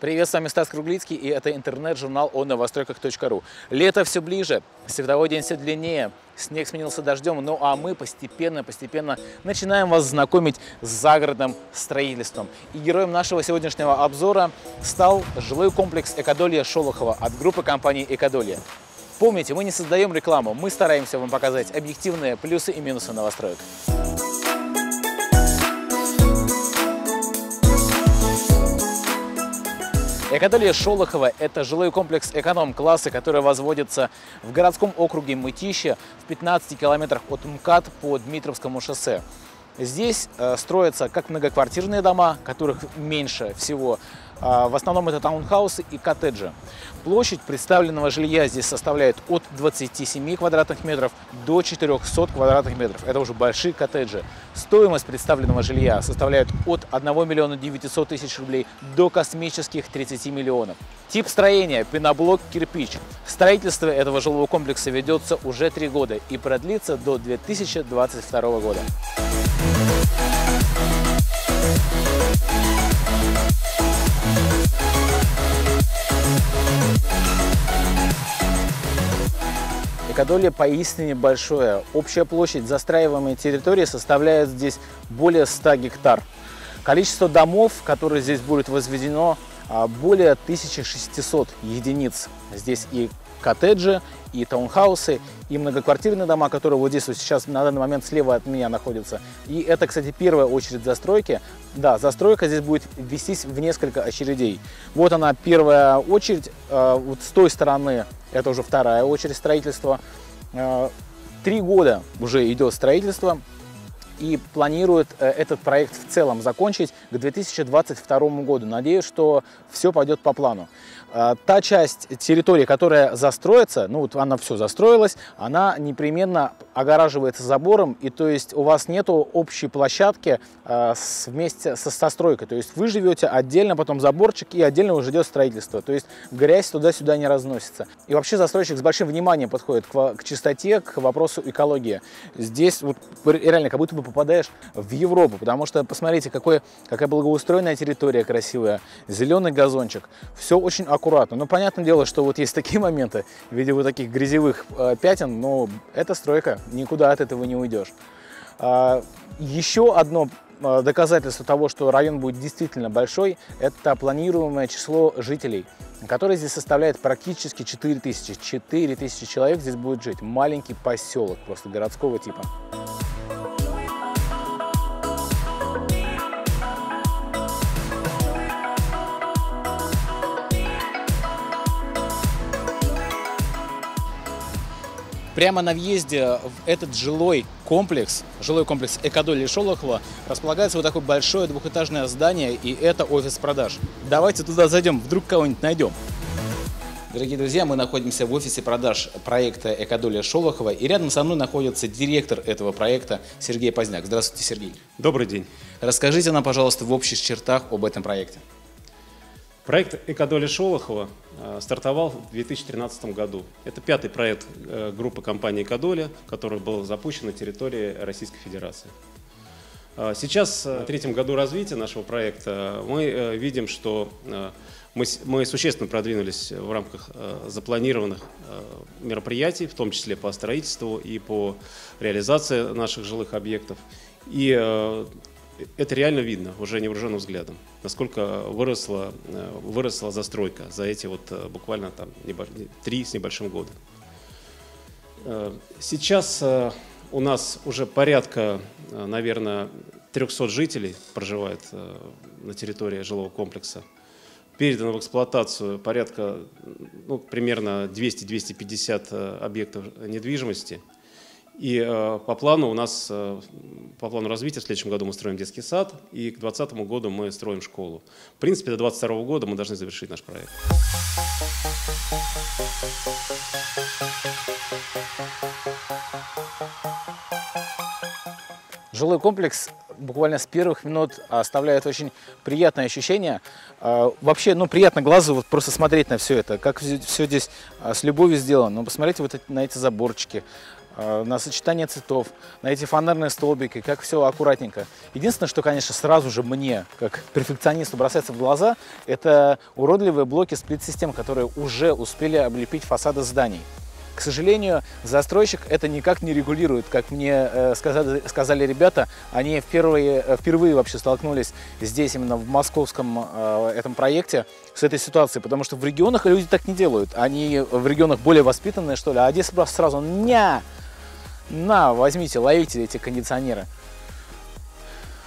Привет, с вами Стас Круглицкий, и это интернет-журнал onovostroykah.ru. Лето все ближе, световой день все длиннее, снег сменился дождем, ну а мы постепенно начинаем вас знакомить с загородным строительством. И героем нашего сегодняшнего обзора стал жилой комплекс «Экодолье Шолохово» от группы компании «Экодолье». Помните, мы не создаем рекламу, мы стараемся вам показать объективные плюсы и минусы новостроек. Экодолье Шолохово – это жилой комплекс эконом-класса, который возводится в городском округе Мытищи в 15 километрах от МКАД по Дмитровскому шоссе. Здесь строятся как многоквартирные дома, которых меньше всего, в основном это таунхаусы и коттеджи. Площадь представленного жилья здесь составляет от 27 квадратных метров до 400 квадратных метров. Это уже большие коттеджи. Стоимость представленного жилья составляет от 1 миллиона 900 тысяч рублей до космических 30 миллионов. Тип строения – пеноблок, кирпич. Строительство этого жилого комплекса ведется уже 3 года и продлится до 2022 года. Экодолье поистине большое. Общая площадь застраиваемой территории составляет здесь более 100 гектар. Количество домов, которые здесь будет возведено, более 1600 единиц. Здесь и коттеджи, и таунхаусы, и многоквартирные дома, которые вот здесь вот сейчас на данный момент слева от меня находятся. И это, кстати, первая очередь застройки. Да, застройка здесь будет вестись в несколько очередей. Вот она, первая очередь, вот с той стороны. Это уже вторая очередь строительства. 3 года уже идет строительство, и планирует этот проект в целом закончить к 2022 году. Надеюсь, что все пойдет по плану. Та часть территории, которая застроится, ну вот она все застроилась, она непременно огораживается забором, и то есть у вас нету общей площадки вместе со стройкой. То есть вы живете отдельно, потом заборчик, и отдельно уже идет строительство. То есть грязь туда-сюда не разносится. И вообще застройщик с большим вниманием подходит к чистоте, к вопросу экологии. Здесь вот реально как будто бы попадаешь в Европу, потому что посмотрите, какая благоустроенная территория красивая, зеленый газончик, все очень аккуратно. Но понятное дело, что вот есть такие моменты в виде вот таких грязевых пятен, но эта стройка, никуда от этого не уйдешь. Еще одно доказательство того, что район будет действительно большой, это планируемое число жителей, которое здесь составляет практически 4000. 4000 человек здесь будет жить. Маленький поселок просто городского типа. Прямо на въезде в этот жилой комплекс «Экодолье Шолохово», располагается вот такое большое двухэтажное здание, и это офис продаж. Давайте туда зайдем, вдруг кого-нибудь найдем. Дорогие друзья, мы находимся в офисе продаж проекта «Экодолье Шолохово», и рядом со мной находится директор этого проекта Сергей Поздняк. Здравствуйте, Сергей. Добрый день. Расскажите нам, пожалуйста, в общих чертах об этом проекте. Проект «Экодолье Шолохово» стартовал в 2013 году. Это 5-й проект группы компании «Экодолье», который был запущен на территории Российской Федерации. Сейчас, в 3-м году развития нашего проекта, мы видим, что мы существенно продвинулись в рамках запланированных мероприятий, в том числе по строительству и по реализации наших жилых объектов. И это реально видно уже невооруженным взглядом, насколько выросла застройка за эти вот буквально там 3 с небольшим года. Сейчас у нас уже порядка, наверное, 300 жителей проживает на территории жилого комплекса. Передано в эксплуатацию порядка, ну, примерно 200-250 объектов недвижимости. И по плану у нас, по плану развития, в следующем году мы строим детский сад, и к 2020 году мы строим школу. В принципе, до 2022 года мы должны завершить наш проект. Жилой комплекс буквально с первых минут оставляет очень приятное ощущение. Вообще, ну, приятно глазу вот просто смотреть на все это, как все здесь с любовью сделано. Ну, посмотрите вот на эти заборчики. на сочетание цветов, на эти фанерные столбики, как все аккуратненько. Единственное, что, конечно, сразу же мне, как перфекционисту, бросается в глаза, это уродливые блоки сплит-систем, которые уже успели облепить фасады зданий. К сожалению, застройщик это никак не регулирует. Как мне сказали ребята, они впервые вообще столкнулись здесь, именно в московском этом проекте, с этой ситуацией. Потому что в регионах люди так не делают. Они в регионах более воспитанные, что ли. А здесь сразу «ня! На, возьмите, ловите эти кондиционеры».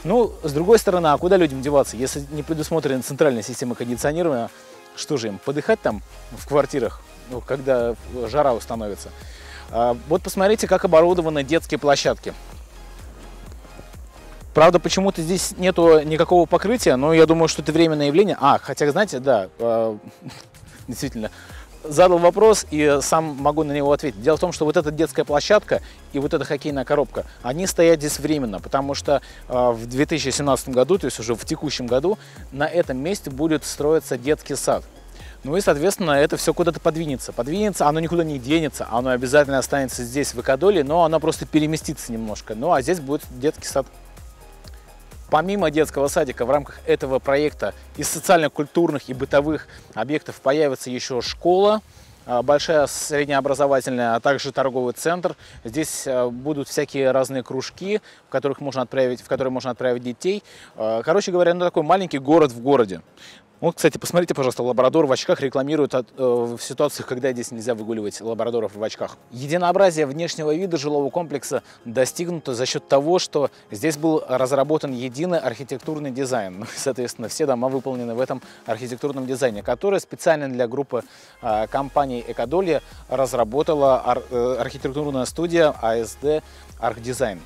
Ну, с другой стороны, а куда людям деваться? Если не предусмотрена центральная система кондиционирования, что же им, подыхать там в квартирах? Ну, когда жара установится. Вот посмотрите, как оборудованы детские площадки. Правда, почему-то здесь нету никакого покрытия, но я думаю, что это временное явление. Хотя, знаете, да, действительно, задал вопрос и сам могу на него ответить. Дело в том, что вот эта детская площадка и вот эта хоккейная коробка, они стоят здесь временно, потому что в 2017 году, то есть уже в текущем году, на этом месте будет строиться детский сад. Ну и, соответственно, это все куда-то подвинется. Подвинется, оно никуда не денется, оно обязательно останется здесь, в Экодолье, но оно просто переместится немножко. Ну а здесь будет детский сад. Помимо детского садика, в рамках этого проекта из социально-культурных и бытовых объектов появится еще школа, большая среднеобразовательная, а также торговый центр. Здесь будут всякие разные кружки, в которые можно отправить детей. Короче говоря, ну такой маленький город в городе. Вот, кстати, посмотрите, пожалуйста, лабрадор в очках рекламируют в ситуациях, когда здесь нельзя выгуливать лабрадоров в очках. Единообразие внешнего вида жилого комплекса достигнуто за счет того, что здесь был разработан единый архитектурный дизайн. Ну, соответственно, все дома выполнены в этом архитектурном дизайне, который специально для группы компаний «Экодолье» разработала архитектурная студия АСД Архдизайн.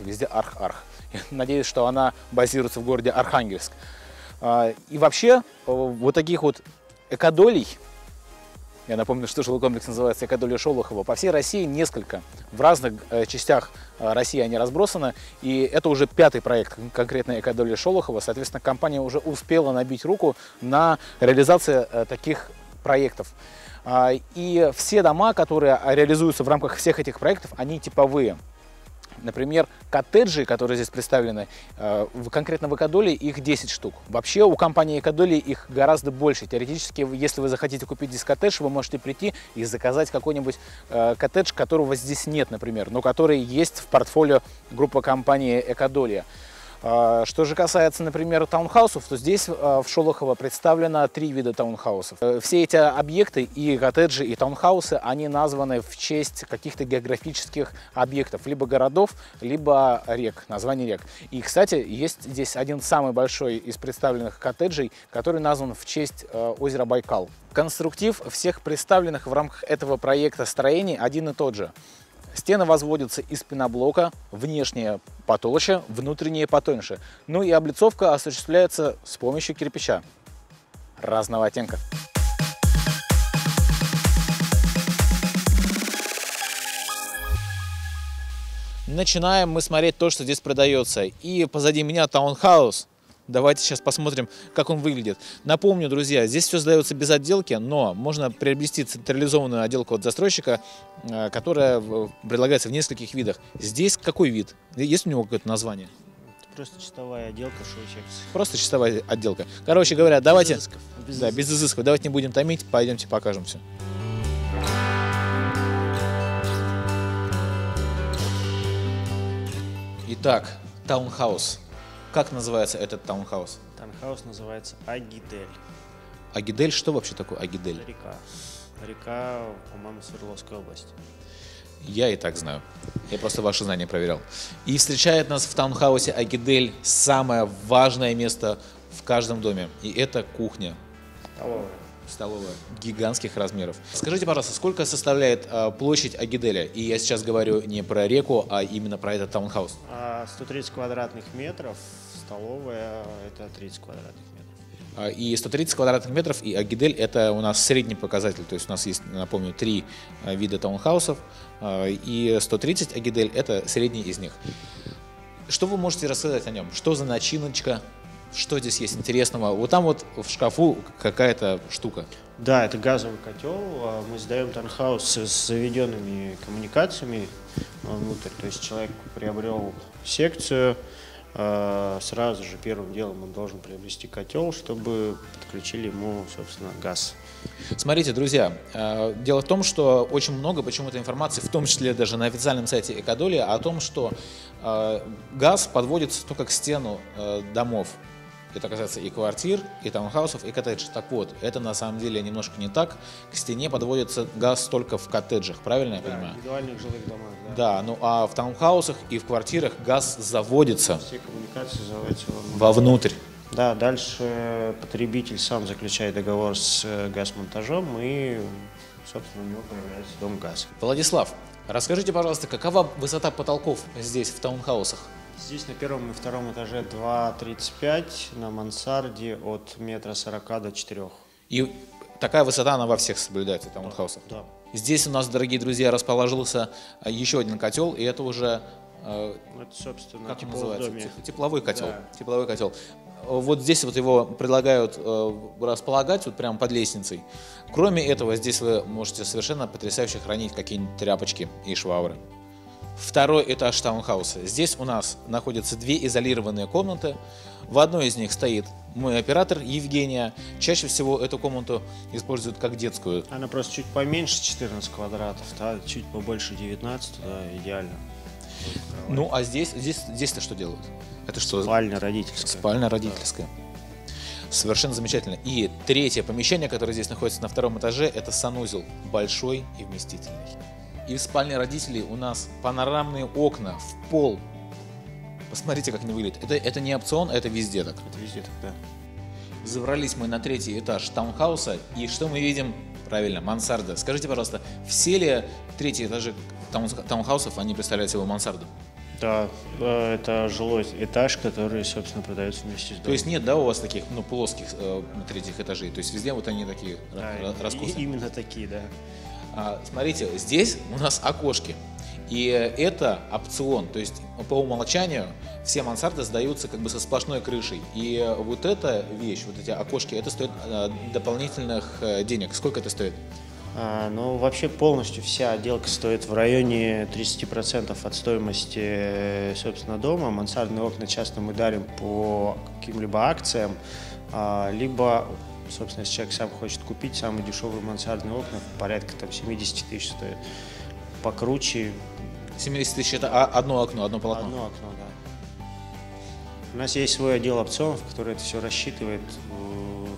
Везде Арх. Я надеюсь, что она базируется в городе Архангельск. И вообще, вот таких вот экодолей, я напомню, что жилой комплекс называется «Экодолье Шолохово», по всей России несколько. В разных частях России они разбросаны, и это уже 5-й проект, конкретно «Экодолье Шолохово». Соответственно, компания уже успела набить руку на реализацию таких проектов. И все дома, которые реализуются в рамках всех этих проектов, они типовые. Например, коттеджи, которые здесь представлены, конкретно в Экодолье их 10 штук. Вообще у компании Экодолье их гораздо больше. Теоретически, если вы захотите купить здесь коттедж, вы можете прийти и заказать какой-нибудь коттедж, которого здесь нет, например, но который есть в портфолио группы компании Экодолье. Что же касается, например, таунхаусов, то здесь в Шолохово представлено 3 вида таунхаусов. Все эти объекты, и коттеджи, и таунхаусы, они названы в честь каких-то географических объектов, либо городов, либо рек, названий рек. И, кстати, есть здесь один самый большой из представленных коттеджей, который назван в честь озера Байкал. Конструктив всех представленных в рамках этого проекта строений один и тот же. Стены возводятся из пеноблока, внешние потолще, внутренние потоньше. Ну и облицовка осуществляется с помощью кирпича разного оттенка. Начинаем мы смотреть то, что здесь продается. И позади меня таунхаус. Давайте сейчас посмотрим, как он выглядит. Напомню, друзья, здесь все сдается без отделки, но можно приобрести централизованную отделку от застройщика, которая предлагается в нескольких видах. Здесь какой вид? Есть у него какое-то название? Просто чистовая отделка, что учебница. Просто чистовая отделка. Короче говоря, давайте... Без изысков. Да, без изысков. Давайте не будем томить, пойдемте покажем все. Итак, таунхаус. Как называется этот таунхаус? Таунхаус называется Агидель. Агидель? Что вообще такое Агидель? Река. Река, по-моему, Свердловской области. Я и так знаю. Я просто ваши знания проверял. И встречает нас в таунхаусе Агидель самое важное место в каждом доме. И это кухня. Столовая гигантских размеров. Скажите, пожалуйста, сколько составляет площадь Агиделя? И я сейчас говорю не про реку, а именно про этот таунхаус. 130 квадратных метров, столовая это 30 квадратных метров. И 130 квадратных метров и Агидель это у нас средний показатель. То есть у нас есть, напомню, 3 вида таунхаусов. И 130 Агидель это средний из них. Что вы можете рассказать о нем? Что за начиночка? Что здесь есть интересного? Вот там вот в шкафу какая-то штука. Да, это газовый котел. Мы сдаем таунхаус с заведенными коммуникациями внутрь. То есть человек приобрел секцию, сразу же первым делом он должен приобрести котел, чтобы подключили ему, собственно, газ. Смотрите, друзья, дело в том, что очень много почему-то информации, в том числе даже на официальном сайте Экодолья, о том, что газ подводится только к стену домов. Это касается и квартир, и таунхаусов, и коттедж. Так вот, это на самом деле немножко не так. К стене подводится газ только в коттеджах, правильно я понимаю? Индивидуальных жилых домов, да. Да, ну а в таунхаусах и в квартирах газ заводится. Все коммуникации заводятся вовнутрь. Да, дальше потребитель сам заключает договор с газмонтажом и, собственно, у него появляется дом газа. Владислав, расскажите, пожалуйста, какова высота потолков здесь, в таунхаусах? Здесь на первом и втором этаже 2,35, на мансарде от 1,40 до 4. И такая высота, она во всех соблюдается, в таунхаусах? Да. Здесь у нас, дорогие друзья, расположился еще один котел, и это уже... это, собственно, как он называется? Тепловой котел. Да. Тепловой котел. Вот здесь вот его предлагают располагать, вот прямо под лестницей. Кроме этого, здесь вы можете совершенно потрясающе хранить какие-нибудь тряпочки и швабры. Второй этаж таунхауса. Здесь у нас находятся две изолированные комнаты. В одной из них стоит мой оператор Евгения. Чаще всего эту комнату используют как детскую. Она просто чуть поменьше 14 квадратов, да, чуть побольше 19, да, идеально. Ну, а здесь-то что делают? Это что? Спальня родительская. Спальня родительская. Да. Совершенно замечательно. И третье помещение, которое здесь находится на втором этаже, это санузел. Большой и вместительный. И в спальне родителей у нас панорамные окна в пол. Посмотрите, как они выглядят. Это не опцион, это везде так. Это везде так, да. Забрались мы на третий этаж таунхауса, и что мы видим? Правильно, мансарда. Скажите, пожалуйста, все ли третьи этажи таунхаусов, они представляют собой мансарду? Да, это жилой этаж, который, собственно, продается вместе с домом. То есть нет, да, у вас таких, ну, плоских третьих этажей? То есть везде вот они такие, да, раскосные? Именно такие, да. Смотрите, здесь у нас окошки, и это опцион, то есть по умолчанию все мансарды сдаются как бы со сплошной крышей, и вот эта вещь, вот эти окошки, это стоит дополнительных денег. Сколько это стоит? Ну, вообще полностью вся отделка стоит в районе 30% от стоимости, собственно, дома. Мансардные окна часто мы дарим по каким-либо акциям, либо... Собственно, если человек сам хочет купить, самые дешевые мансардные окна порядка там 70 тысяч стоят. Покруче. 70 тысяч – это одно окно, одно полотно? Одно окно, да. У нас есть свой отдел опционов, который это все рассчитывает,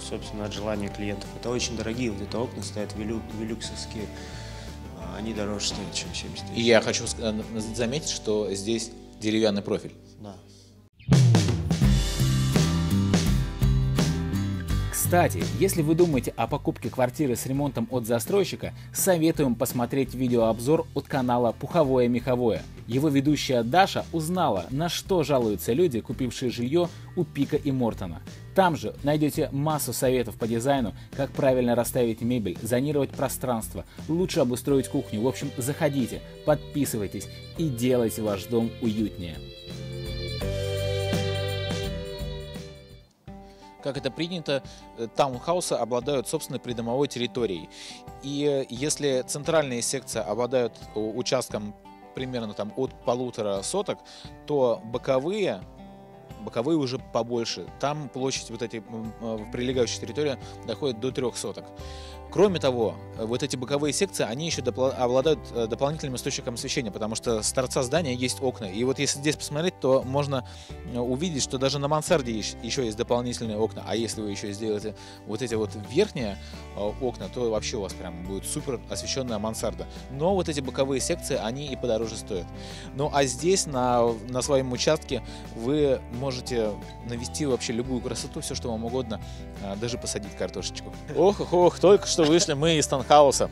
собственно, от желания клиентов. Это очень дорогие, вот эти окна стоят велюксовские, они дороже стоят, чем 70 тысяч. И я хочу заметить, что здесь деревянный профиль. Да. Кстати, если вы думаете о покупке квартиры с ремонтом от застройщика, советуем посмотреть видеообзор от канала «Пуховое Меховое». Его ведущая Даша узнала, на что жалуются люди, купившие жилье у Пика и Мортона. Там же найдете массу советов по дизайну, как правильно расставить мебель, зонировать пространство, лучше обустроить кухню. В общем, заходите, подписывайтесь и делайте ваш дом уютнее. Как это принято, таунхаусы обладают собственной придомовой территорией. И если центральные секции обладают участком примерно там от 1,5 соток, то боковые уже побольше. Там площадь вот этой прилегающей территории доходит до 3 соток. Кроме того, вот эти боковые секции, они еще обладают дополнительным источником освещения, потому что с торца здания есть окна. И вот если здесь посмотреть, то можно увидеть, что даже на мансарде еще есть дополнительные окна. А если вы еще сделаете вот эти вот верхние окна, то вообще у вас прям будет супер освещенная мансарда. Но вот эти боковые секции, они и подороже стоят. Ну а здесь на своем участке вы можете навести вообще любую красоту, все, что вам угодно, даже посадить картошечку. Ох, только что вышли мы из таунхауса.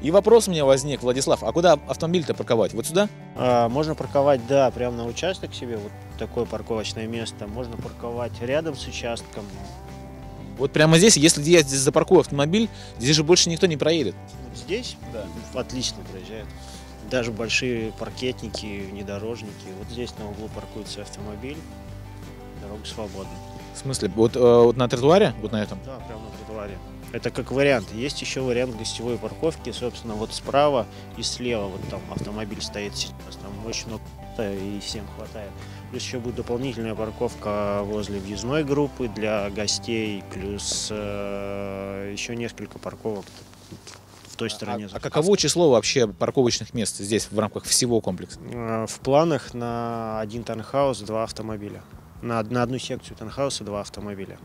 И вопрос у меня возник, Владислав, а куда автомобиль-то парковать? Вот сюда? Можно парковать, да, прямо на участок себе, вот такое парковочное место. Можно парковать рядом с участком. Вот прямо здесь, если я здесь запаркую автомобиль, здесь же больше никто не проедет. Вот здесь? Да. Отлично проезжает. Даже большие паркетники, внедорожники. Вот здесь на углу паркуется автомобиль, дорога свободна. В смысле? Вот на тротуаре? Вот на этом? Да, прямо на тротуаре. Это как вариант. Есть еще вариант гостевой парковки, собственно, вот справа и слева. Вот там автомобиль стоит сейчас, там очень много и всем хватает. Плюс еще будет дополнительная парковка возле въездной группы для гостей, плюс еще несколько парковок в той стороне. А каково число вообще парковочных мест здесь в рамках всего комплекса? В планах на один танхаус 2 автомобиля. На одну секцию танхауса 2 автомобиля.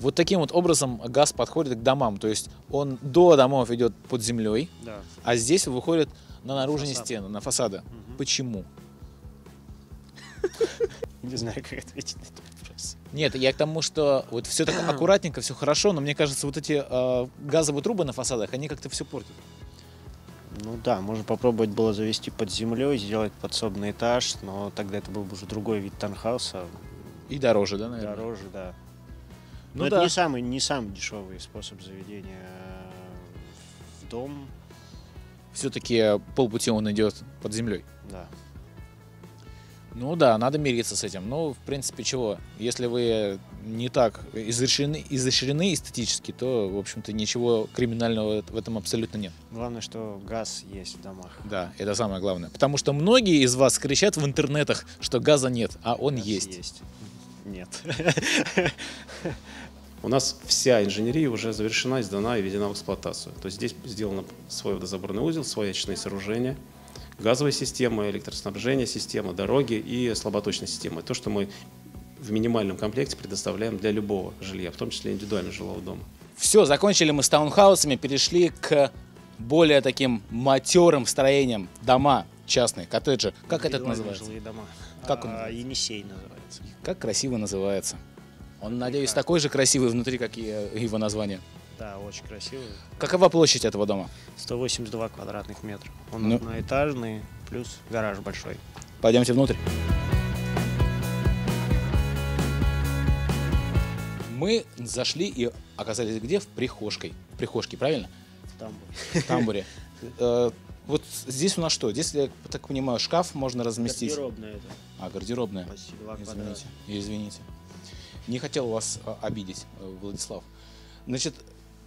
Вот таким вот образом газ подходит к домам. То есть он до домов идет под землей, да, а здесь выходит на наружные стены, на фасады. Угу. Почему? Не знаю, как ответить на этот вопрос. Нет, я к тому, что вот все так аккуратненько, все хорошо, но мне кажется, вот эти газовые трубы на фасадах, они как-то все портят. Ну да, можно попробовать было завести под землей, сделать подсобный этаж, но тогда это был бы уже другой вид танхауса. И дороже, да, наверное? Дороже, да. Но ну это да, не самый дешевый способ заведения в дом. Все-таки полпути он идет под землей. Да. Ну да, надо мириться с этим. Ну, в принципе, чего? Если вы не так изощрены эстетически, то, в общем-то, ничего криминального в этом абсолютно нет. Главное, что газ есть в домах. Да, это самое главное. Потому что многие из вас кричат в интернетах, что газа нет, а он есть. Нет. У нас вся инженерия уже завершена, сдана и введена в эксплуатацию. То есть здесь сделан свой водозаборный узел, свои очные сооружения, газовая система, электроснабжение, система, дороги и слаботочная система. То, что мы в минимальном комплекте предоставляем для любого жилья, в том числе индивидуального жилого дома. Все, закончили мы с таунхаусами, перешли к более таким матерым строениям. Дома частные, коттеджи. Как это называется? Жилые дома. Как он? Енисей называется. Как красиво называется. Он, надеюсь, такой же красивый внутри, как и его название. Да, очень красивый. Какова площадь этого дома? 182 квадратных метра. Он одноэтажный, плюс гараж большой. Пойдемте внутрь. Мы зашли и оказались где? В прихожке. В прихожке, правильно? В тамбуре. Вот здесь у нас что? Здесь, я так понимаю, шкаф можно разместить. Гардеробная это. А, гардеробная. Извините. Не хотел вас обидеть, Владислав. Значит...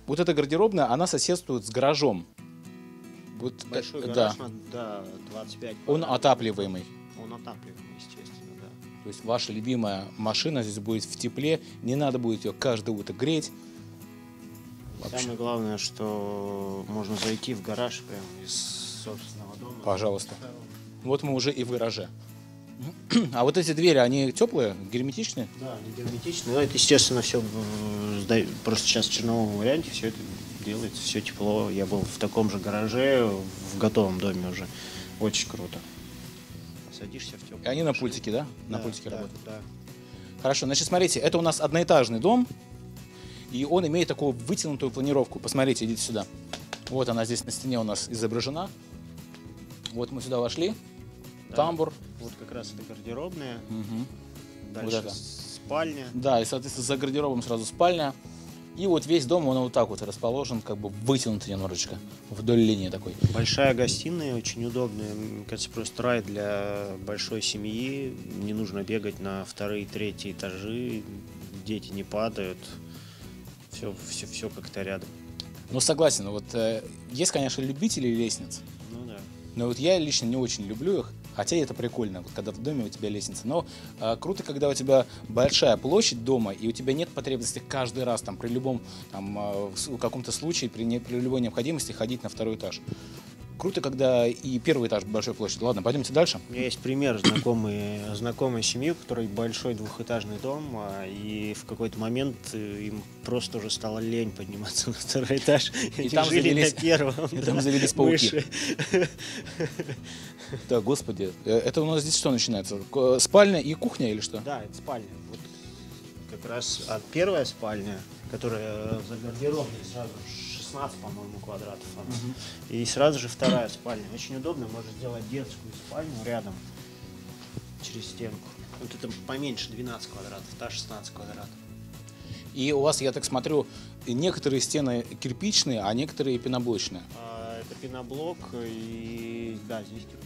Вот эта гардеробная, она соседствует с гаражом. Вот, большой гараж, да, 25 квадратов. Он отапливаемый. Он отапливаемый, естественно, да. То есть ваша любимая машина здесь будет в тепле, не надо будет ее каждое утро греть. Вообще. Самое главное, что можно зайти в гараж прямо из собственного дома. Пожалуйста. Вот мы уже и в гараже. А вот эти двери, они теплые, герметичные? Да, они герметичные. Но это, естественно, все просто сейчас в черновом варианте все это делается, все тепло. Я был в таком же гараже, в готовом доме уже. Очень круто. Садишься в тепло. И они на пультике, да? На пультике работают. Да. Хорошо, значит, смотрите, это у нас одноэтажный дом, и он имеет такую вытянутую планировку. Посмотрите, идите сюда. Вот она здесь на стене у нас изображена. Вот мы сюда вошли. Да. Тамбур. Вот как раз это гардеробная. Угу. Дальше вот это спальня. Да, и, соответственно, за гардеробом сразу спальня. И вот весь дом, он вот так вот расположен, как бы вытянутый немножечко, вдоль линии такой. Большая гостиная, очень удобная. Мне кажется, просто рай для большой семьи. Не нужно бегать на вторые, третьи этажи. Дети не падают. Все как-то рядом. Ну, согласен. Вот есть, конечно, любители лестниц. Ну да. Но вот я лично не очень люблю их. Хотя это прикольно, вот когда в доме у тебя лестница. Но круто, когда у тебя большая площадь дома, и у тебя нет потребности каждый раз, там, при любом каком-то случае, при любой необходимости ходить на второй этаж. Круто, когда и первый этаж большой площадь. Ладно, пойдемте дальше. У меня есть пример знакомой семьи, у которой большой двухэтажный дом, и в какой-то момент им просто уже стало лень подниматься на второй этаж. И там завелись, на первом, и там завелись пауки. Да, господи, это у нас здесь что начинается? Спальня и кухня или что? Да, это спальня. Вот как раз первая спальня, которая за гардеробной, сразу 16, по-моему, квадратов. Угу. И сразу же вторая спальня. Очень удобно, можно сделать детскую спальню рядом, через стенку. Вот это поменьше 12 квадратов, та 16 квадратов. И у вас, я так смотрю, некоторые стены кирпичные, а некоторые пеноблочные. Это пеноблок и, да, здесь кирпич.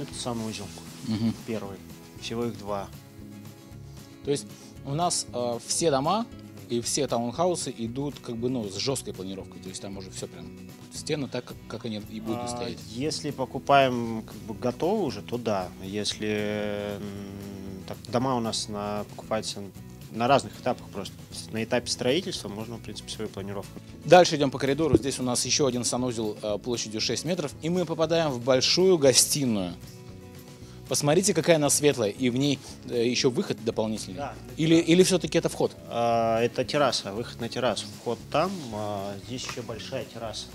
Это самый узел, угу, первый. всего их 2. То есть у нас все дома и все таунхаусы идут как бы, ну, с жесткой планировкой, то есть там уже все прям стены так, как они и будут стоять. Если покупаем как бы готовы уже, то да. Если так, дома у нас покупаются на разных этапах просто. На этапе строительства можно, в принципе, свою планировку. Дальше идем по коридору. Здесь у нас еще один санузел площадью 6 метров. И мы попадаем в большую гостиную. Посмотрите, какая она светлая. И в ней еще выход дополнительный. Да, или все-таки это вход? Это терраса. Выход на террасу. Вход там. Здесь еще большая терраса.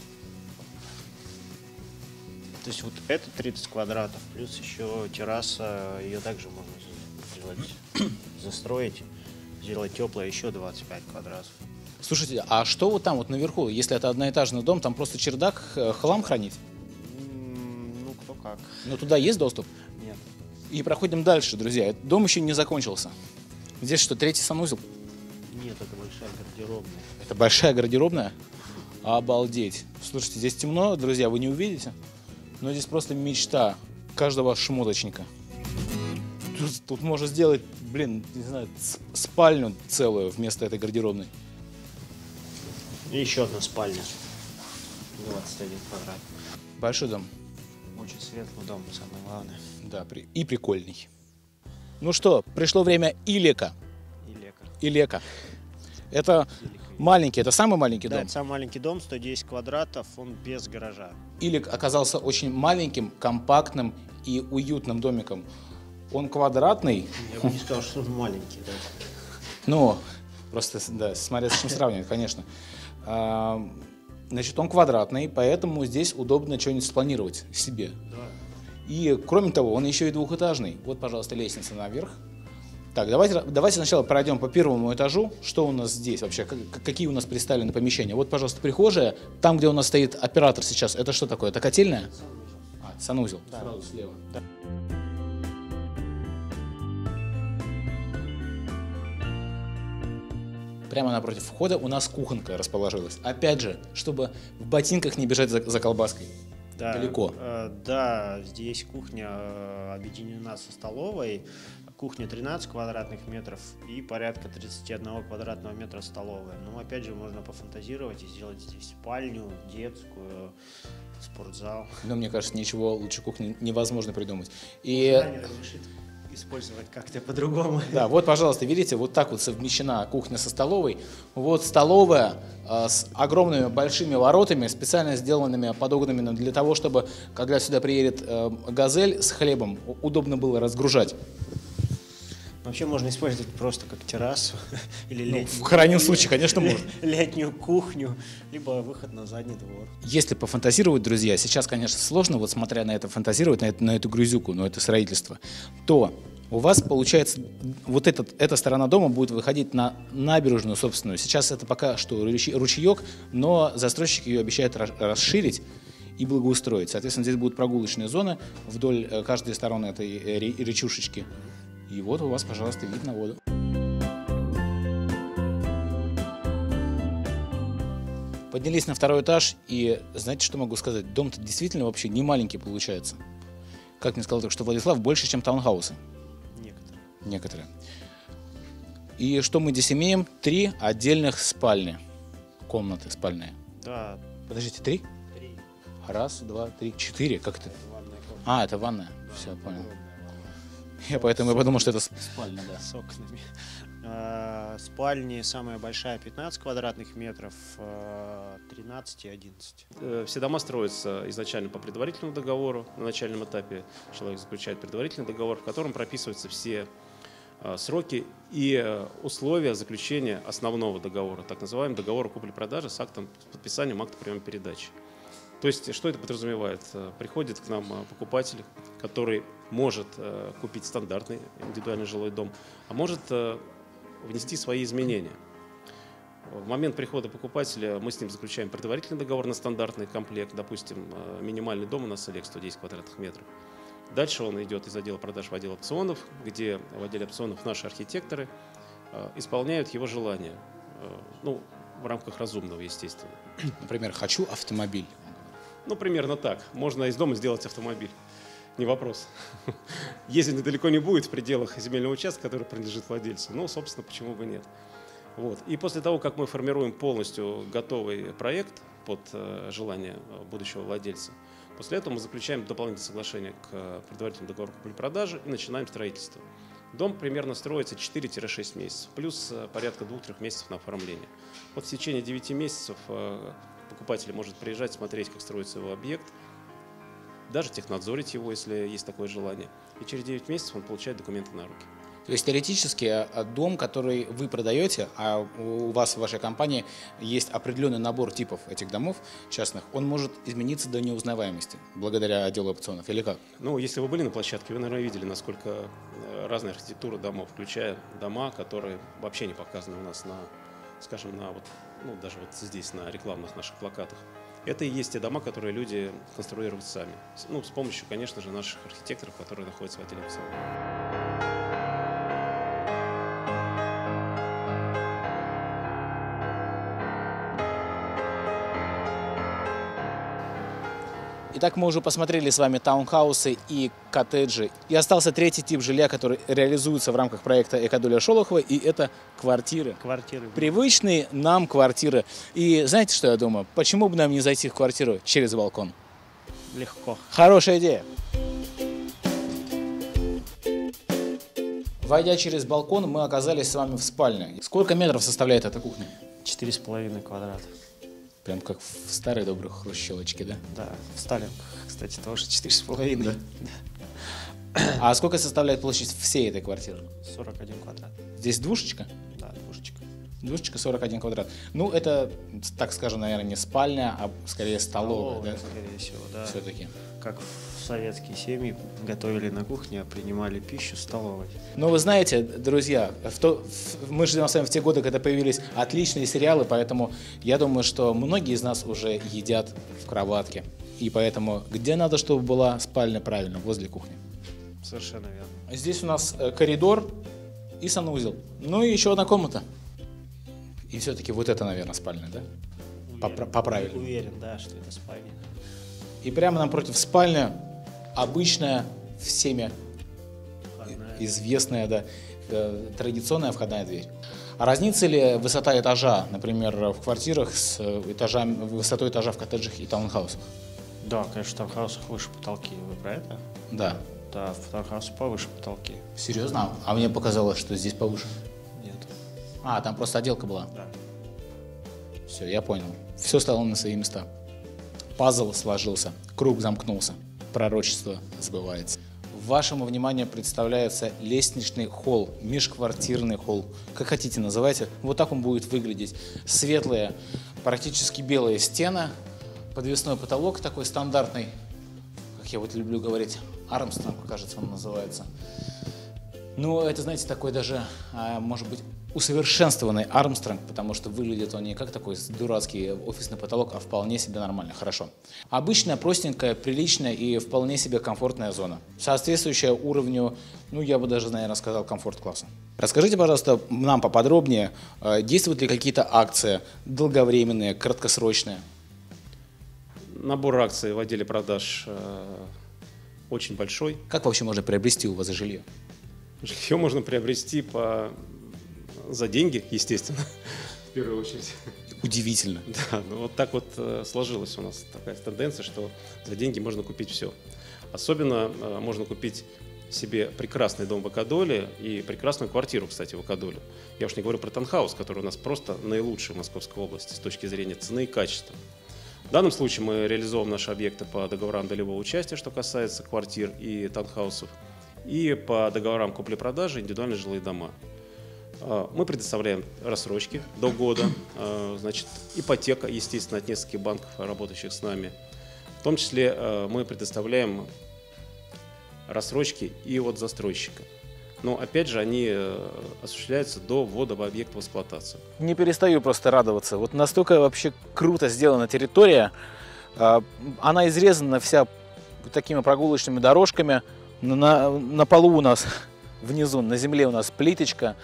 То есть вот это 30 квадратов. Плюс еще терраса. Ее также можно застроить. Сделать теплое еще 25 квадратов. Слушайте, а что вот там вот наверху, если это одноэтажный дом, там просто чердак, хлам хранить? Ну, кто как. Но туда есть доступ? Нет. И проходим дальше, друзья. Дом еще не закончился. Здесь что, третий санузел? Нет, это большая гардеробная. Это большая гардеробная? Обалдеть. Слушайте, здесь темно, друзья, вы не увидите. Но здесь просто мечта каждого шмоточника. Тут можно сделать, блин, не знаю, спальню целую вместо этой гардеробной. И еще одна спальня. 21 квадрат. Большой дом. Очень светлый дом, самое главное. Да, и прикольный. Ну что, пришло время Илека. Илека. Это маленький, это самый маленький дом? Да, это самый маленький дом, 110 квадратов, он без гаража. Илек оказался очень маленьким, компактным и уютным домиком. Он квадратный. Я бы не сказал, что он маленький. Да. Ну, просто, да, смотря с чем сравнивать, конечно. Значит, он квадратный, поэтому здесь удобно что-нибудь спланировать себе. Да. И, кроме того, он еще и двухэтажный. Вот, пожалуйста, лестница наверх. Так, давайте сначала пройдем по первому этажу. Что у нас здесь вообще? Какие у нас представлены помещения? Вот, пожалуйста, прихожая. Там, где у нас стоит оператор сейчас, это что такое? Это котельная? Санузел. А, санузел. Да. Сразу слева. Да. Прямо напротив входа у нас кухонка расположилась. Опять же, чтобы в ботинках не бежать за колбаской. Да, далеко. Да, здесь кухня объединена со столовой. Кухня 13 квадратных метров и порядка 31 квадратного метра столовая. Но опять же, можно пофантазировать и сделать здесь спальню, детскую, спортзал. Но мне кажется, ничего лучше кухни невозможно придумать. Использовать как-то по-другому. Да, вот, пожалуйста, видите, вот так вот совмещена кухня со столовой. Вот столовая с огромными большими воротами, специально сделанными, подогнанными для того, чтобы, когда сюда приедет газель с хлебом, удобно было разгружать. Вообще можно использовать просто как террасу. Или летнюю, в крайнем случае, конечно, можно. Летнюю кухню, либо выход на задний двор. Если пофантазировать, друзья, сейчас, конечно, сложно, вот смотря на это фантазировать, на эту грязюку, на это строительство, то у вас, получается, вот эта сторона дома будет выходить на набережную собственную. Сейчас это пока что ручеек, но застройщик ее обещает расширить и благоустроить. Соответственно, здесь будут прогулочные зоны вдоль каждой стороны этой речушечки. И вот у вас, пожалуйста, вид на воду. Поднялись на второй этаж, и знаете, что могу сказать? Дом-то действительно вообще не маленький получается. Как мне сказал только что Владислав, больше, чем таунхаусы. Некоторые. И что мы здесь имеем? 3 отдельных спальни. Комнаты спальные. Да. Подождите, 3? 3. 1, 2, 3, 4. Как это? Это ванная комната. А, это ванная. Да, все, понял. Я поэтому и подумал, что это спальня, да. С окнами. Спальни самая большая 15 квадратных метров, 13 и 11. Все дома строятся изначально по предварительному договору. На начальном этапе человек заключает предварительный договор, в котором прописываются все сроки и условия заключения основного договора, так называемый договор о купле-продаже с актом, с подписанием акта приема передачи. То есть, что это подразумевает? Приходит к нам покупатель, который может купить стандартный индивидуальный жилой дом, а может внести свои изменения. В момент прихода покупателя мы с ним заключаем предварительный договор на стандартный комплект. Допустим, минимальный дом у нас Илек 110 квадратных метров. Дальше он идет из отдела продаж в отдел опционов, где в отделе опционов наши архитекторы исполняют его желания. Ну, в рамках разумного, естественно. Например, хочу автомобиль. Ну, примерно так. Можно из дома сделать автомобиль. не вопрос. Ездить далеко не будет в пределах земельного участка, который принадлежит владельцу. Но, собственно, почему бы нет. Вот. И после того, как мы формируем полностью готовый проект под желание будущего владельца, после этого мы заключаем дополнительное соглашение к предварительному договору купли-продажи и начинаем строительство. Дом примерно строится 4-6 месяцев, плюс порядка 2-3 месяцев на оформление. Вот в течение 9 месяцев покупатель может приезжать, смотреть, как строится его объект, даже технадзорить его, если есть такое желание. И через 9 месяцев он получает документы на руки. То есть теоретически дом, который вы продаете, а у вас в вашей компании есть определенный набор типов этих домов частных, он может измениться до неузнаваемости благодаря отделу опционов или как? Ну, если вы были на площадке, вы, наверное, видели, насколько разная архитектура домов, включая дома, которые вообще не показаны у нас на, скажем, на вот, ну, даже вот здесь на рекламных наших плакатах. Это и есть те дома, которые люди конструируют сами. Ну, с помощью, конечно же, наших архитекторов, которые находятся в отеле опционов. Итак, мы уже посмотрели с вами таунхаусы и коттеджи. И остался третий тип жилья, который реализуется в рамках проекта «Экодолье Шолохово», и это квартиры. Квартиры. Привычные нам квартиры. И знаете, что я думаю? Почему бы нам не зайти в квартиру через балкон? Легко. Хорошая идея. Войдя через балкон, мы оказались с вами в спальне. Сколько метров составляет эта кухня? 4,5 квадрата. Прям как в старые добрые хрущелочки, да? Да, в Сталин, кстати, тоже 4,5. Да? Да. А сколько составляет площадь всей этой квартиры? 41 квадрат. Здесь двушечка? Да, двушечка. Двушечка 41 квадрат. Ну, это, так скажем, наверное, не спальня, а скорее столовая, да? Скорее всего, да. Все-таки. Как в советские семьи готовили на кухне, а принимали пищу в столовой. Но вы знаете, друзья, мы живем с вами в те годы, когда появились отличные сериалы, поэтому я думаю, что многие из нас уже едят в кроватке. И поэтому где надо, чтобы была спальня правильно? Возле кухни. Совершенно верно. Здесь у нас коридор и санузел. Ну и еще одна комната. И все-таки вот это, наверное, спальня, да? По правилам. Уверен, да, что это спальня. И прямо напротив спальня обычная, всеми известная, да, традиционная входная дверь. А разнится ли высота этажа, например, в квартирах с высотой этажа в коттеджах и таунхаусах? Да, конечно, в таунхаусах выше потолки. Вы про это? Да. Да, в таунхаусах повыше потолки. Серьезно? А мне показалось, что здесь повыше. Нет. А, там просто отделка была? Да. Все, я понял. Все стало на свои места. Пазл сложился, круг замкнулся, пророчество сбывается. Вашему вниманию представляется лестничный холл, межквартирный холл, как хотите называйте. Вот так он будет выглядеть. Светлая, практически белая стена, подвесной потолок такой стандартный, как я вот люблю говорить, Армстронг, кажется, он называется. Ну, это, знаете, такой даже, может быть, усовершенствованный Армстронг, потому что выглядит он не как такой дурацкий офисный потолок, а вполне себе нормально, хорошо. Обычная, простенькая, приличная и вполне себе комфортная зона, соответствующая уровню, ну, я бы даже, наверное, сказал, комфорт-класса. Расскажите, пожалуйста, нам поподробнее, действуют ли какие-то акции, долговременные, краткосрочные? Набор акций в отделе продаж очень большой. Как вообще можно приобрести у вас жилье? Жилье можно приобрести за деньги, естественно, в первую очередь. Удивительно. Да, ну вот так вот сложилась у нас такая тенденция, что за деньги можно купить все. Особенно можно купить себе прекрасный дом в Экодолье и прекрасную квартиру, кстати, в Экодолье. Я уж не говорю про таунхаус, который у нас просто наилучший в Московской области с точки зрения цены и качества. В данном случае мы реализуем наши объекты по договорам долевого участия, что касается квартир и таунхаусов, и по договорам купли-продажи индивидуальные жилые дома. Мы предоставляем рассрочки до года, значит, ипотека, естественно, от нескольких банков, работающих с нами. В том числе мы предоставляем рассрочки и от застройщика. Но, опять же, они осуществляются до ввода в объект в эксплуатацию. Не перестаю просто радоваться. Вот настолько вообще круто сделана территория. Она изрезана вся такими прогулочными дорожками. На полу у нас внизу, на земле у нас плиточка.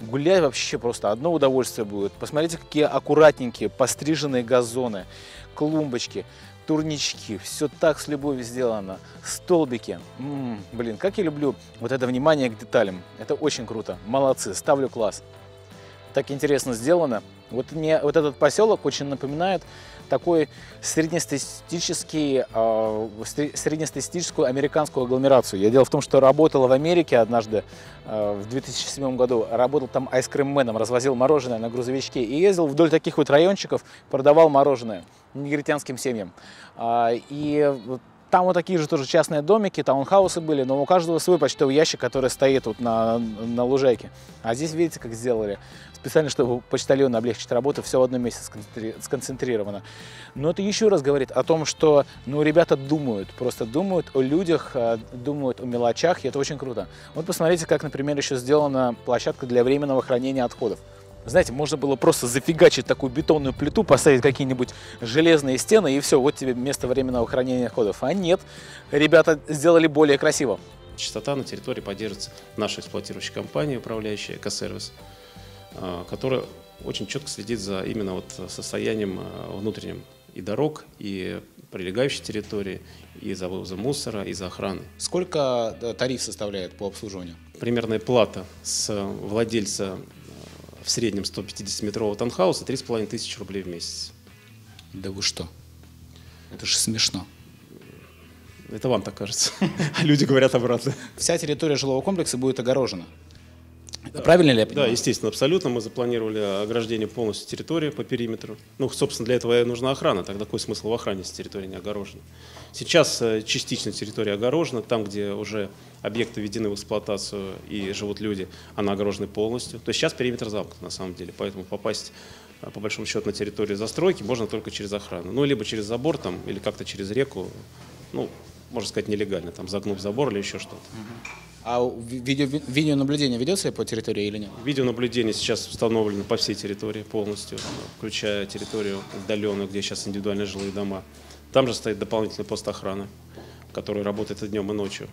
Гулять вообще просто одно удовольствие будет. Посмотрите, какие аккуратненькие постриженные газоны, клумбочки. турнички, все так с любовью сделано, столбики. Блин, как я люблю вот это внимание к деталям, это очень круто, молодцы, ставлю класс. Так интересно сделано. Вот мне вот этот поселок очень напоминает такой среднестатистическую американскую агломерацию. Я дело в том, что работала в Америке однажды, в 2007 году, работал там айскримменом, развозил мороженое на грузовичке и ездил вдоль таких вот райончиков, продавал мороженое негритянским семьям. И там вот такие же тоже частные домики, таунхаусы были, но у каждого свой почтовый ящик, который стоит вот на лужайке. А здесь видите, как сделали. Специально, чтобы почтальону облегчить работу, все в одном месте сконцентрировано. Но это еще раз говорит о том, что ну, ребята думают, просто думают о людях, думают о мелочах, и это очень круто. Вот посмотрите, как, например, еще сделана площадка для временного хранения отходов. Знаете, можно было просто зафигачить такую бетонную плиту, поставить какие-нибудь железные стены, и все, вот тебе место временного хранения отходов. А нет, ребята сделали более красиво. Чистота на территории поддерживается наша эксплуатирующая компания, управляющая «Экосервис», которая очень четко следит за именно вот состоянием внутренним и дорог, и прилегающей территории, и за вывоза мусора, и за охраны. Сколько тариф составляет по обслуживанию? Примерная плата с владельца в среднем 150-метрового таунхауса 3500 рублей в месяц. Да вы что? Это же смешно. Это вам так кажется. А люди говорят обратно. Вся территория жилого комплекса будет огорожена. Да. Правильно ли я понимаю? Да, естественно, абсолютно. Мы запланировали ограждение полностью территории по периметру. Ну, собственно, для этого и нужна охрана. Тогда какой смысл в охране, если территория не огорожена? Сейчас частично территория огорожена. Там, где уже объекты введены в эксплуатацию и живут люди, она огорожена полностью. То есть сейчас периметр замкнут, на самом деле. Поэтому попасть, по большому счету, на территорию застройки можно только через охрану. Ну, либо через забор, там, или как-то через реку. Ну, можно сказать, нелегально, там, загнув забор или еще что-то. А видеонаблюдение ведется по территории или нет? Видеонаблюдение сейчас установлено по всей территории полностью, включая территорию отдаленную, где сейчас индивидуальные жилые дома. Там же стоит дополнительный пост охраны, который работает и днем, и ночью.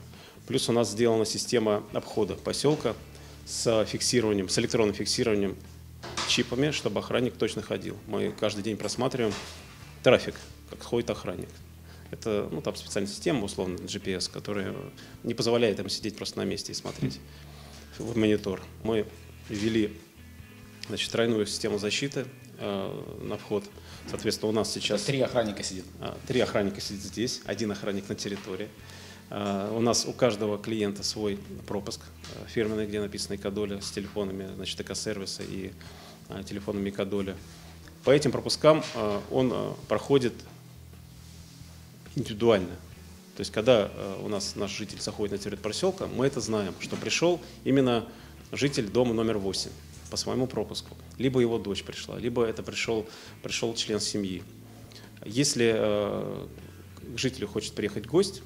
Плюс у нас сделана система обхода поселка с фиксированием, с электронным фиксированием чипами, чтобы охранник точно ходил. Мы каждый день просматриваем трафик, как ходит охранник. Это, ну, там специальная система, условно, GPS, которая не позволяет им сидеть просто на месте и смотреть в монитор. Мы ввели, значит, тройную систему защиты на вход. Соответственно, у нас сейчас… Три охранника сидят. Три охранника сидят здесь, один охранник на территории. У нас у каждого клиента свой пропуск фирменный, где написано «Экодолье», с телефонами, значит, «Экосервиса» и телефонами «Экодолье». По этим пропускам он проходит… индивидуально. То есть, когда у нас наш житель заходит на территорию поселка, мы это знаем, что пришел именно житель дома номер 8 по своему пропуску. Либо его дочь пришла, либо это пришел член семьи. Если к жителю хочет приехать гость,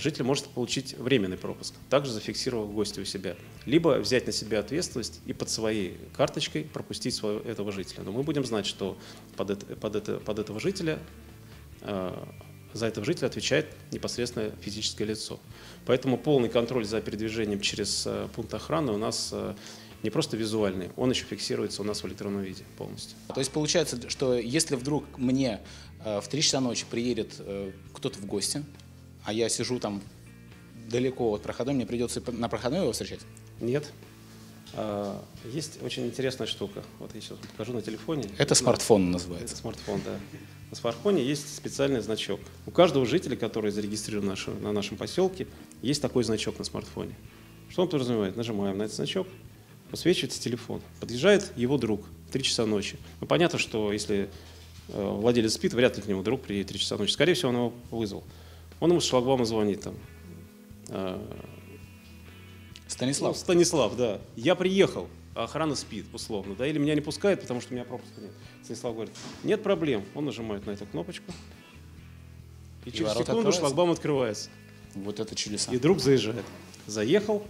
житель может получить временный пропуск, также зафиксировав гостя у себя. Либо взять на себя ответственность и под своей карточкой пропустить этого жителя. Но мы будем знать, что под этого жителя… За этого жителя отвечает непосредственно физическое лицо. Поэтому полный контроль за передвижением через пункт охраны у нас не просто визуальный, он еще фиксируется у нас в электронном виде полностью. То есть получается, что если вдруг мне в 3 часа ночи приедет кто-то в гости, а я сижу там далеко от проходной, мне придется на проходной его встречать? Нет. Есть очень интересная штука. Вот я сейчас покажу на телефоне. Это смартфон называется. Это смартфон, да. На смартфоне есть специальный значок. У каждого жителя, который зарегистрирован на нашем поселке, есть такой значок на смартфоне. Что он подразумевает? Нажимаем на этот значок, подсвечивается телефон. Подъезжает его друг в 3 часа ночи. Ну, понятно, что если владелец спит, вряд ли к нему друг приедет в 3 часа ночи. Скорее всего, он его вызвал. Он ему с шлагбаума звонит там. Станислав. Ну, Станислав, да. Я приехал. Охрана спит, условно, да, или меня не пускает, потому что у меня пропуска нет. Станислав говорит, нет проблем. Он нажимает на эту кнопочку, и через секунду шлагбаум открывается. Вот это чудеса. И друг заезжает. Заехал,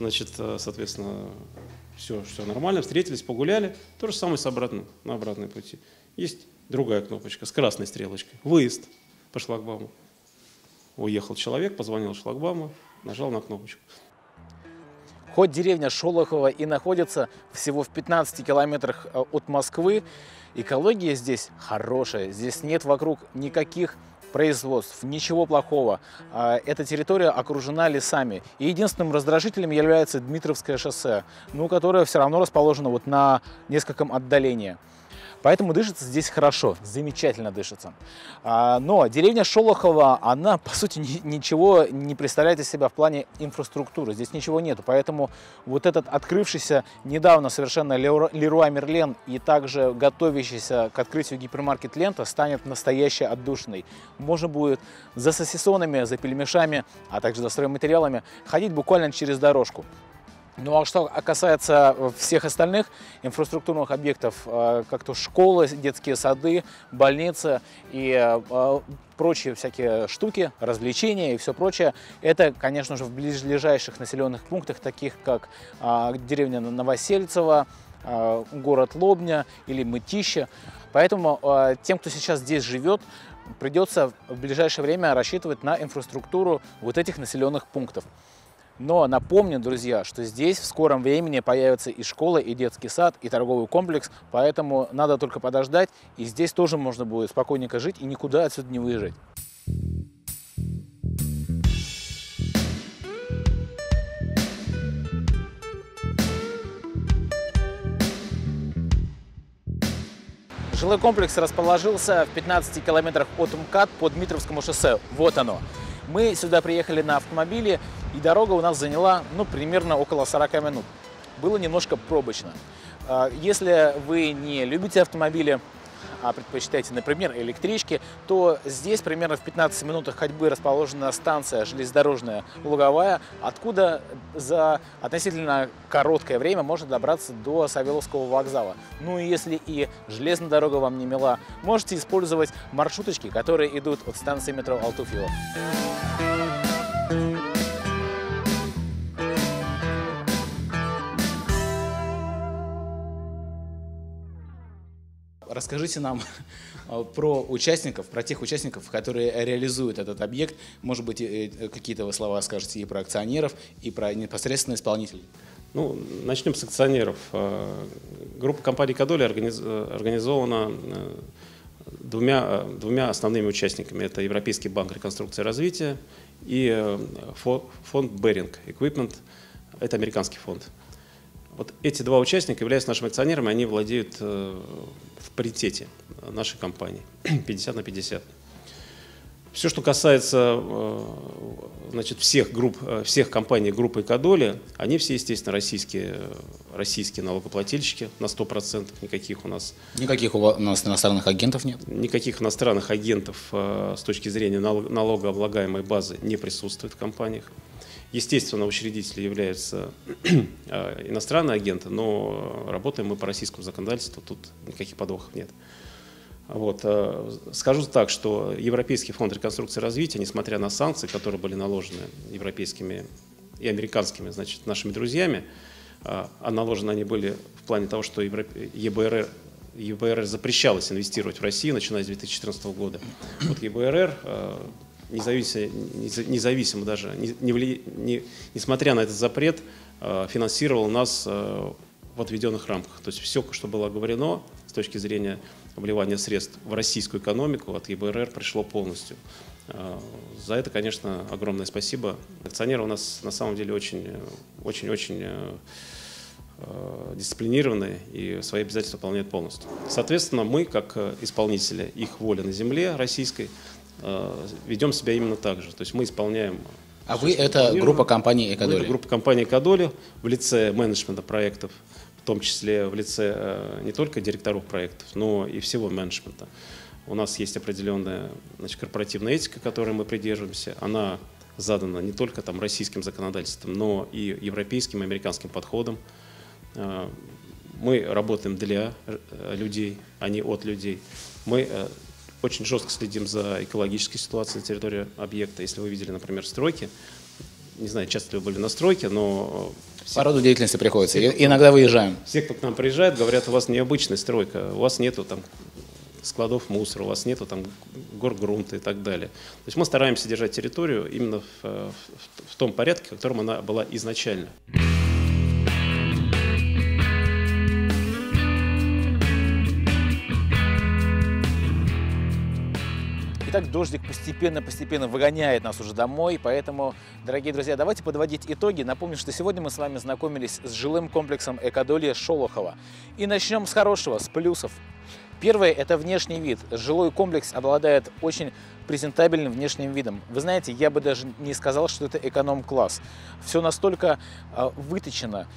значит, соответственно, все нормально, встретились, погуляли. То же самое с обратным, на обратном пути. Есть другая кнопочка с красной стрелочкой. Выезд по шлагбауму. Уехал человек, позвонил шлагбауму, нажал на кнопочку. Хоть деревня Шолохово и находится всего в 15 километрах от Москвы, экология здесь хорошая. Здесь нет вокруг никаких производств, ничего плохого. Эта территория окружена лесами. И единственным раздражителем является Дмитровское шоссе, которое все равно расположено вот на нескольком отдалении. Поэтому дышится здесь хорошо, замечательно дышится. Но деревня Шолохово, она, по сути, ничего не представляет из себя в плане инфраструктуры. Здесь ничего нету, поэтому вот этот открывшийся недавно совершенно Леруа Мерлен и также готовящийся к открытию гипермаркет Лента станет настоящей отдушной. Можно будет за сосисонами, за пельмешами, а также за стройматериалами ходить буквально через дорожку. Ну а что касается всех остальных инфраструктурных объектов, как то школы, детские сады, больницы и прочие всякие штуки, развлечения и все прочее, это, конечно же, в ближайших населенных пунктах, таких как деревня Новосельцево, город Лобня или Мытищи. Поэтому тем, кто сейчас здесь живет, придется в ближайшее время рассчитывать на инфраструктуру вот этих населенных пунктов. Но напомню, друзья, что здесь в скором времени появятся и школа, и детский сад, и торговый комплекс, поэтому надо только подождать, и здесь тоже можно будет спокойненько жить и никуда отсюда не выезжать. Жилой комплекс расположился в 15 километрах от МКАД по Дмитровскому шоссе. Вот оно. Мы сюда приехали на автомобиле, и дорога у нас заняла, примерно около 40 минут. Было немножко пробочно. Если вы не любите автомобили, а предпочитаете, например, электрички, то здесь примерно в 15 минутах ходьбы расположена станция железнодорожная Луговая, откуда за относительно короткое время можно добраться до Савеловского вокзала. Ну и если и железная дорога вам не мила, можете использовать маршруточки, которые идут от станции метро Алтуфьево. Расскажите нам про тех участников, которые реализуют этот объект. Может быть, какие-то вы слова скажете и про акционеров, и про непосредственно исполнителей. Начнем с акционеров. Группа компаний «Экодолье» организована двумя основными участниками. Это Европейский банк реконструкции и развития и фонд Bearing Equipment. Это американский фонд. Вот эти два участника являются нашими акционерами, они владеют в паритете нашей компании 50 на 50. Все, что касается всех компаний группы «Экодолье», они все, естественно, российские налогоплательщики на 100%. Никаких у нас иностранных агентов нет? Никаких иностранных агентов с точки зрения налогооблагаемой базы не присутствует в компаниях. Естественно, учредители являются иностранные агенты, но работаем мы по российскому законодательству, тут никаких подвохов нет. Вот. Скажу так, что Европейский фонд реконструкции и развития, несмотря на санкции, которые были наложены европейскими и американскими, нашими друзьями, а наложены они были в плане того, что ЕБРР запрещалось инвестировать в Россию, начиная с 2014 года. Вот ЕБРР... независимо даже, несмотря на этот запрет, финансировал нас в отведенных рамках. То есть все, что было оговорено с точки зрения вливания средств в российскую экономику, от ЕБРР пришло полностью. За это, конечно, огромное спасибо. Акционеры у нас на самом деле очень-очень дисциплинированные и свои обязательства выполняют полностью. Соответственно, мы, как исполнители их воли на земле российской, ведем себя именно так же. То есть мы исполняем... А вы — это группа компаний «Экодолье»? Это группа компаний «Экодолье» в лице менеджмента проектов, в том числе в лице не только директоров проектов, но и всего менеджмента. У нас есть определенная корпоративная этика, которой мы придерживаемся. Она задана не только российским законодательством, но и европейским, и американским подходом. Мы работаем для людей, а не от людей. Мы очень жестко следим за экологической ситуацией на территории объекта. Если вы видели, например, стройки, не знаю, часто ли вы были на стройке, но... По роду деятельности приходится. Иногда выезжаем. Все, кто к нам приезжает, говорят, у вас необычная стройка, у вас нету складов мусора, у вас нету гор грунта и так далее. То есть мы стараемся держать территорию именно в том порядке, в котором она была изначально. так дождик постепенно выгоняет нас уже домой. Поэтому, дорогие друзья, давайте подводить итоги. Напомню, что сегодня мы с вами знакомились с жилым комплексом «Экодолье Шолохово». И начнем с хорошего, с плюсов. Первое – это внешний вид. Жилой комплекс обладает очень презентабельным внешним видом. Вы знаете, я бы даже не сказал, что это эконом-класс. Все настолько выточено.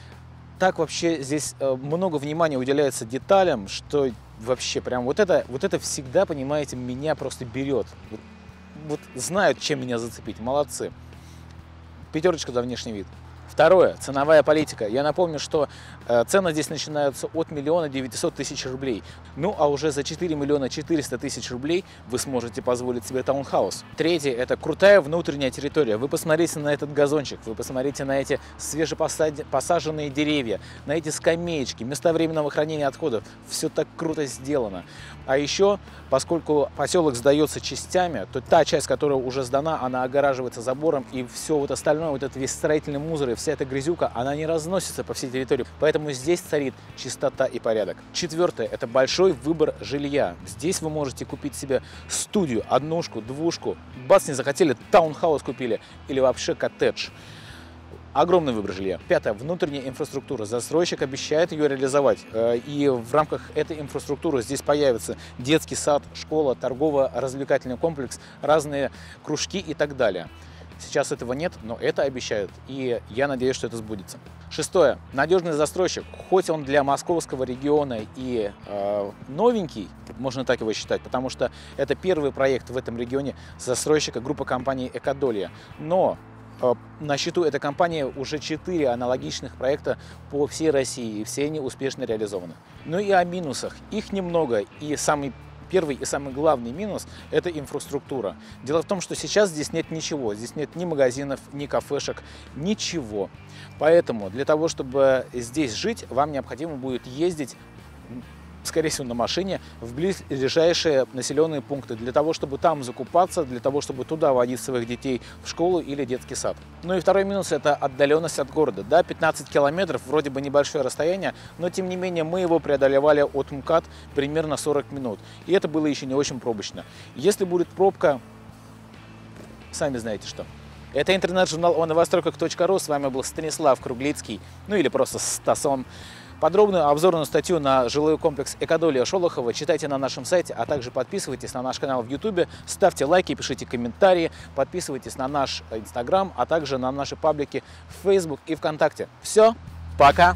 Так вообще здесь много внимания уделяется деталям, что вообще прям вот это всегда, понимаете, меня просто берет. Вот знают, чем меня зацепить. Молодцы. Пятерочка за внешний вид. Второе. Ценовая политика. Я напомню, что цены здесь начинаются от 1 900 000 рублей. Ну, а уже за 4 400 000 рублей вы сможете позволить себе таунхаус. Третье. Это крутая внутренняя территория. Вы посмотрите на этот газончик, вы посмотрите на эти свежепосаженные деревья, на эти скамеечки, места временного хранения отходов. Все так круто сделано. А еще, поскольку поселок сдается частями, то та часть, которая уже сдана, она огораживается забором, и все вот остальное, вот этот весь строительный мусор, вся эта грязюка, она не разносится по всей территории, поэтому здесь царит чистота и порядок. Четвертое – это большой выбор жилья. Здесь вы можете купить себе студию, однушку, двушку, бац, не захотели, таунхаус купили или вообще коттедж. Огромный выбор жилья. Пятое – внутренняя инфраструктура. Застройщик обещает ее реализовать. И в рамках этой инфраструктуры здесь появится детский сад, школа, торгово-развлекательный комплекс, разные кружки и так далее. Сейчас этого нет, но это обещают, и я надеюсь, что это сбудется. Шестое. Надежный застройщик. Хоть он для московского региона и новенький, можно так его считать, потому что это первый проект в этом регионе застройщика группы компаний «Экодолье». Но на счету этой компании уже 4 аналогичных проекта по всей России, и все они успешно реализованы. Ну и о минусах. Их немного, и самый первый и самый главный минус – это инфраструктура. Дело в том, что сейчас здесь нет ничего. Здесь нет ни магазинов, ни кафешек, ничего. Поэтому для того, чтобы здесь жить, вам необходимо будет ездить, скорее всего, на машине в ближайшие населенные пункты, для того, чтобы там закупаться, для того, чтобы туда водить своих детей в школу или детский сад. Ну и второй минус – это отдаленность от города. Да, 15 километров, вроде бы небольшое расстояние, но тем не менее мы его преодолевали от МКАД примерно 40 минут. И это было еще не очень пробочно. Если будет пробка, сами знаете что. Это интернет-журнал onovostroykah.ru. С вами был Станислав Круглицкий, ну или просто Стасон. Подробную обзорную статью на жилой комплекс «Экодолье Шолохово» читайте на нашем сайте, а также подписывайтесь на наш канал в YouTube, ставьте лайки, пишите комментарии, подписывайтесь на наш Instagram, а также на наши паблики в Facebook и ВКонтакте. Все, пока!